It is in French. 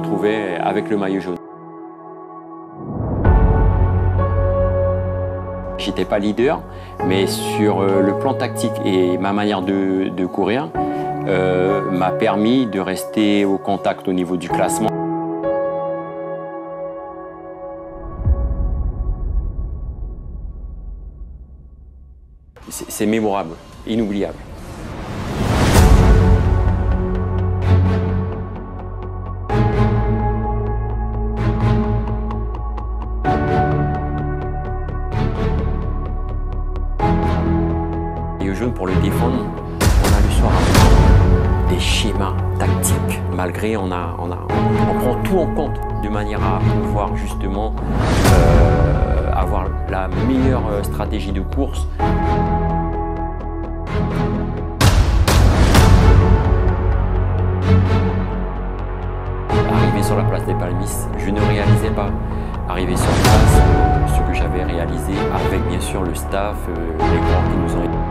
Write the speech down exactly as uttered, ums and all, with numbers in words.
retrouver avec le maillot jaune. J'étais pas leader, mais sur le plan tactique et ma manière de, de courir euh, m'a permis de rester au contact au niveau du classement. C'est mémorable, inoubliable. Et au jeu, pour le défendre, on a le soir des schémas tactiques. Malgré, on, a, on, a, on prend tout en compte de manière à pouvoir justement euh, avoir la meilleure stratégie de course. Arrivé sur la place des Palmistes, je ne réalisais pas. Arrivé sur place, ce que j'avais réalisé avec bien sûr le staff, euh, les gens qui nous ont aidés.